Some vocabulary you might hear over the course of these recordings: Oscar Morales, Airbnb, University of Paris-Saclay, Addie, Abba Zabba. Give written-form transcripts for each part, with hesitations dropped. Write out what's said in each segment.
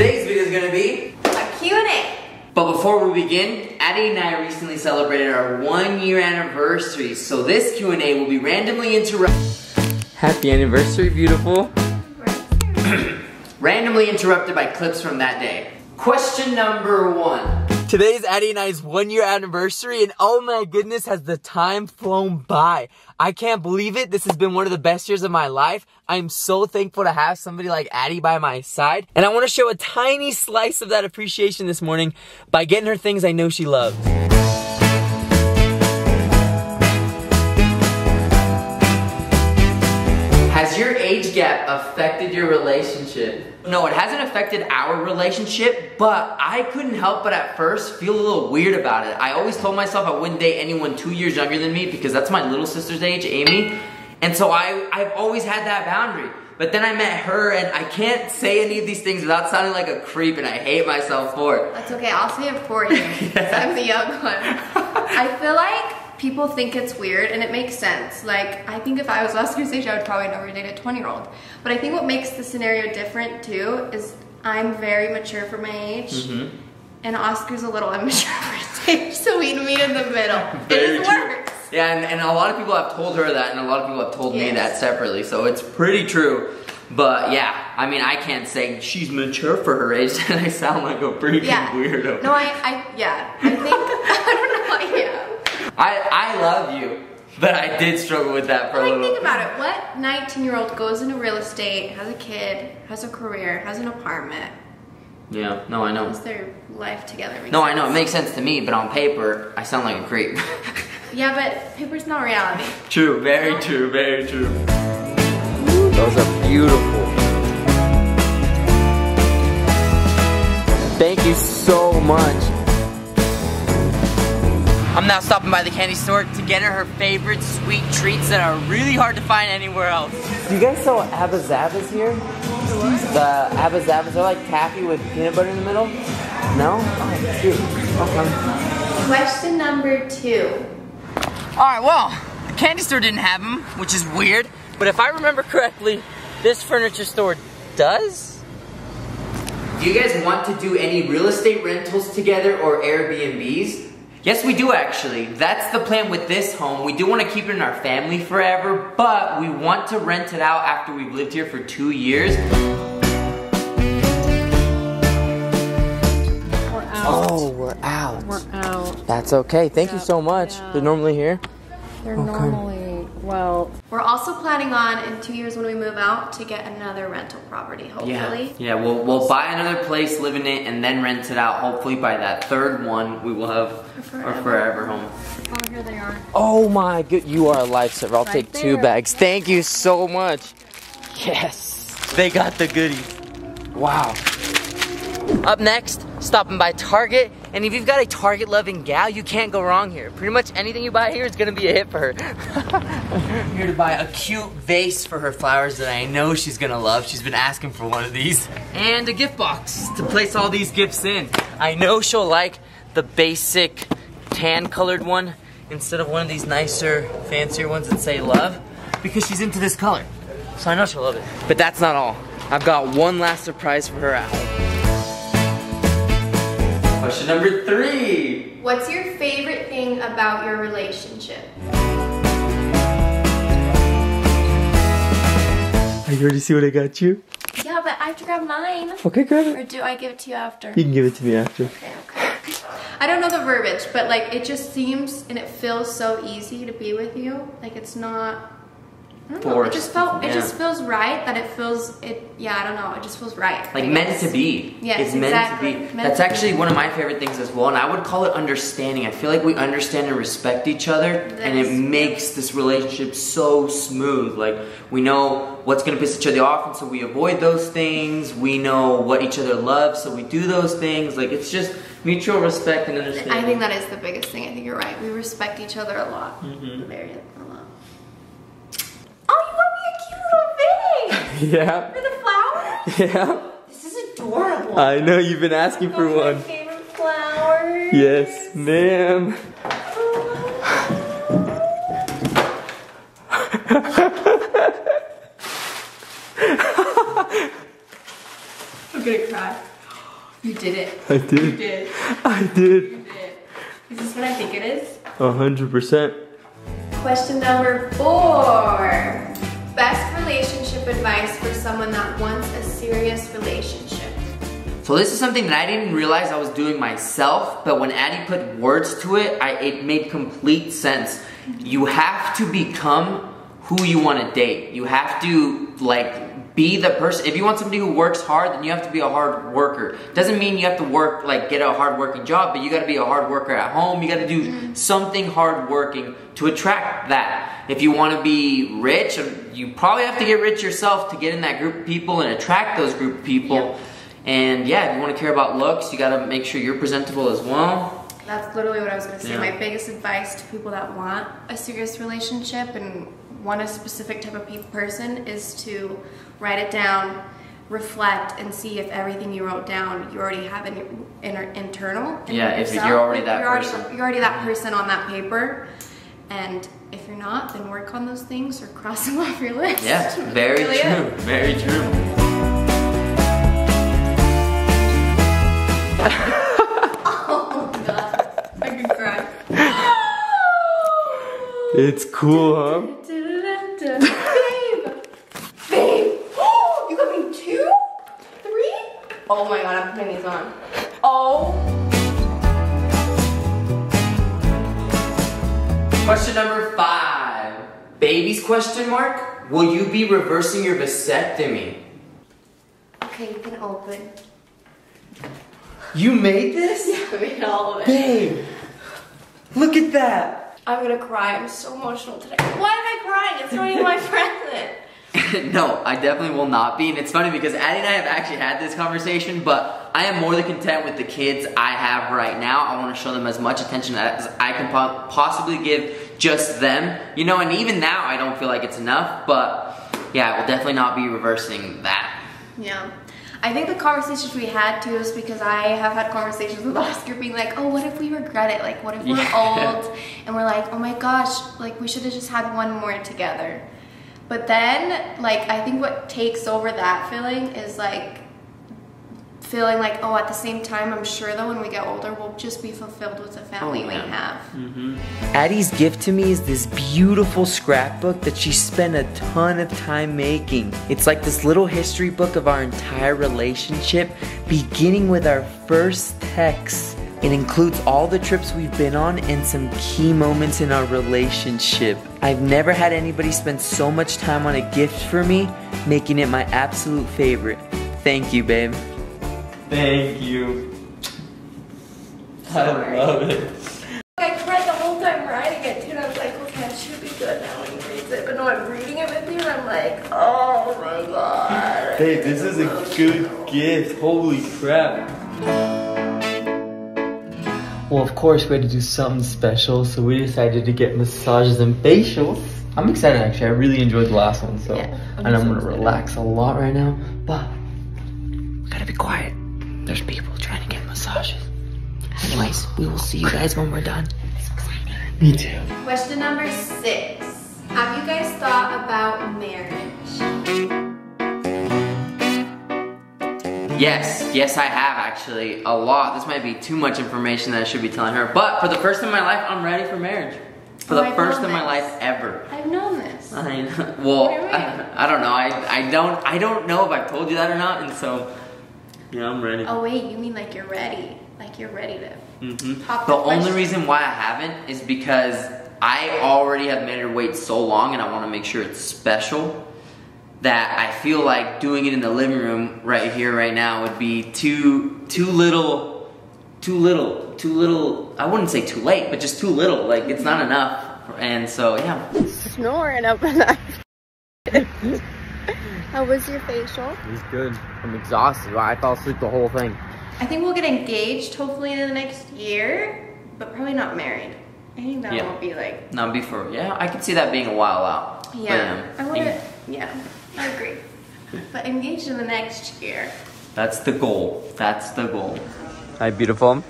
Today's video is gonna be a Q&A. But before we begin, Addie and I recently celebrated our 1-year anniversary, so this Q&A will be randomly interrupted. Happy anniversary, beautiful. Randomly interrupted by clips from that day. Question number 1. Today's Addie and I's 1-year anniversary, and oh my goodness, has the time flown by. I can't believe it. This has been one of the best years of my life. I'm so thankful to have somebody like Addie by my side, and I want to show a tiny slice of that appreciation this morning by getting her things I know she loves. Has your age gap affected your relationship? No, it hasn't affected our relationship, but I couldn't help but at first feel a little weird about it. I always told myself I wouldn't date anyone 2 years younger than me because that's my little sister's age, Amy. And so I've always had that boundary. But then I met her, and I can't say any of these things without sounding like a creep, and I hate myself for it. That's okay, I'll say it for you. Yes. I'm the young one. I feel like people think it's weird, and it makes sense. Like, I think if I was Oscar's age, I would probably never date a 20-year-old. But I think what makes the scenario different, too, is I'm very mature for my age, and Oscar's a little immature for his age, so we meet in the middle. It works. Yeah, and a lot of people have told her that, and a lot of people have told me that separately, so it's pretty true. But yeah, I mean, I can't say she's mature for her age, and I sound like a freaking weirdo. No, I think, I love you, but I did struggle with that for a little bit. Think about it, what 19-year-old goes into real estate, has a kid, has a career, has an apartment? Yeah, no, I know. Has their life together. No, sense. I know, it makes sense to me, but on paper, I sound like a creep. Yeah, but paper's not reality. True, very true, very true. Those are beautiful. Thank you so much. I'm now stopping by the candy store to get her favorite sweet treats that are really hard to find anywhere else. You guys saw Abba Zabba's here? The Abba Zabba's are like taffy with peanut butter in the middle? No? Oh, shoot. Okay. Question number 2. Alright, well, the candy store didn't have them, which is weird. But if I remember correctly, this furniture store does? Do you guys want to do any real estate rentals together or Airbnbs? Yes, we do actually. That's the plan with this home. We do want to keep it in our family forever, but we want to rent it out after we've lived here for 2 years. Oh, we're out. We're out. That's okay. Thank you so much. Yeah. They're normally here? They're normally, well. We're also planning on, in 2 years when we move out, to get another rental property, hopefully. Yeah, we'll buy another place, live in it, and then rent it out. Hopefully by that third one, we will have our forever home. Oh, here they are. Oh my good, you are a lifesaver. I'll take 2 bags. Thank you so much. Yes, they got the goodies. Wow. Up next, stopping by Target, and if you've got a Target loving gal, you can't go wrong here. Pretty much anything you buy here is gonna be a hit for her. I'm here to buy a cute vase for her flowers that I know she's gonna love. She's been asking for one of these. And a gift box to place all these gifts in. I know she'll like the basic tan colored one instead of one of these nicer, fancier ones that say love, because she's into this color. So I know she'll love it. But that's not all. I've got one last surprise for her out. Question number 3. What's your favorite thing about your relationship? I already see what I got you. Yeah, but I have to grab mine. Okay, grab it. Or do I give it to you after? You can give it to me after. Okay, okay. I don't know the verbiage, but like it just seems and it feels so easy to be with you. Like it's not, I don't know, it just felt, it just feels right that it feels, I don't know, it just feels right. Like meant to be. Yes, it's exactly. Meant to be. That's actually one of my favorite things as well, and I would call it understanding. I feel like we understand and respect each other, and it makes this relationship so smooth. Like, we know what's gonna piss each other off, and so we avoid those things. We know what each other loves, so we do those things. Like, it's just mutual respect and understanding. I think that is the biggest thing. I think you're right. We respect each other a lot. Very a lot. Yeah. For the flowers? Yeah. This is adorable. I know, you've been asking for one. My favorite flowers. Yes, ma'am. I'm gonna cry. You did it. I did. You did. I did. You did. Is this what I think it is? 100%. Question number 4. Best relationship advice for someone that wants a serious relationship. So this is something that I didn't realize I was doing myself, but when Addie put words to it, it made complete sense. You have to become who you want to date. You have to, like, be the person. If you want somebody who works hard, then you have to be a hard worker. Doesn't mean you have to work, like, get a hard working job, but you got to be a hard worker at home. You got to do something hard working to attract that. If you want to be rich, you probably have to get rich yourself to get in that group of people and attract those group of people. Yep. And yeah, if you want to care about looks, you got to make sure you're presentable as well. That's literally what I was going to say. Yeah. My biggest advice to people that want a serious relationship and want a specific type of person is to write it down, reflect, and see if everything you wrote down you already have in your internal. Yeah, if you're already that person. You're already that person on that paper. And if you're not, then work on those things or cross them off your list. Yeah, very true. Very true. It's cool, huh? Babe! Babe! Oh, you got me 2? 3? Oh my god, I'm putting these on. Oh! Question number 5. Babies question mark? Will you be reversing your vasectomy? Okay, you can open. You made this? Yeah, I made all of it. Babe! Look at that! I'm gonna cry. I'm so emotional today. Why am I crying? It's ruining my present. No, I definitely will not be. And it's funny because Addie and I have actually had this conversation, but I am more than content with the kids I have right now. I want to show them as much attention as I can possibly give just them. You know, and even now I don't feel like it's enough, but yeah, I will definitely not be reversing that. Yeah. I think the conversations we had too is because I have had conversations with Oscar being like, oh, what if we regret it? Like, what if we're old and we're like, oh my gosh, like we should have just had one more together. But then, like, I think what takes over that feeling is like feeling like, oh, at the same time, I'm sure that when we get older, we'll just be fulfilled with the family we have. Addie's gift to me is this beautiful scrapbook that she spent a ton of time making. It's like this little history book of our entire relationship, beginning with our first text. It includes all the trips we've been on and some key moments in our relationship. I've never had anybody spend so much time on a gift for me, making it my absolute favorite. Thank you, babe. Thank you. Sorry. I love it. I cried the whole time writing it, too, and I was like, okay, I should be good now when he reads it. But no, I'm reading it with you, and I'm like, oh my god. Hey, this is a good gift. Holy crap. Well, of course, we had to do something special, so we decided to get massages and facials. I'm excited, actually. I really enjoyed the last one, so yeah, I'm going to relax a lot right now, but gotta be quiet. There's people trying to get massages. Anyways, we will see you guys when we're done. It's exciting. Me too. Question number 6. Have you guys thought about marriage? Yes. Yes, I have actually. A lot. This might be too much information that I should be telling her. But for the first time in my life, I'm ready for marriage. For the first time in my life ever. I've known this. I know. Well, I don't know. I don't know if I told you that or not, and so yeah, I'm ready. Oh wait, you mean like you're ready? Like you're ready to pop the question. Only reason why I haven't is because I already have made her wait so long, and I want to make sure it's special that I feel like doing it in the living room right here, right now would be too little. I wouldn't say too late, but just too little. Like it's not enough, and so yeah. Snoring up in that. How was your facial? It was good. I'm exhausted. I fell asleep the whole thing. I think we'll get engaged hopefully in the next year, but probably not married. I think that won't be like... Not before. Yeah, I could see that being a while out. Yeah. But, I would've... Yeah, I agree. But engaged in the next year. That's the goal. That's the goal. Hi, beautiful.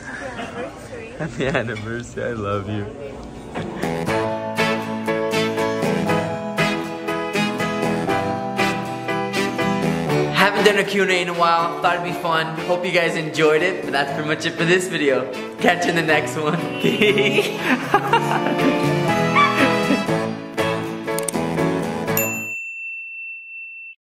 Happy anniversary. Happy anniversary. I love you. Haven't done a Q&A in a while, thought it'd be fun. Hope you guys enjoyed it, but that's pretty much it for this video. Catch you in the next one.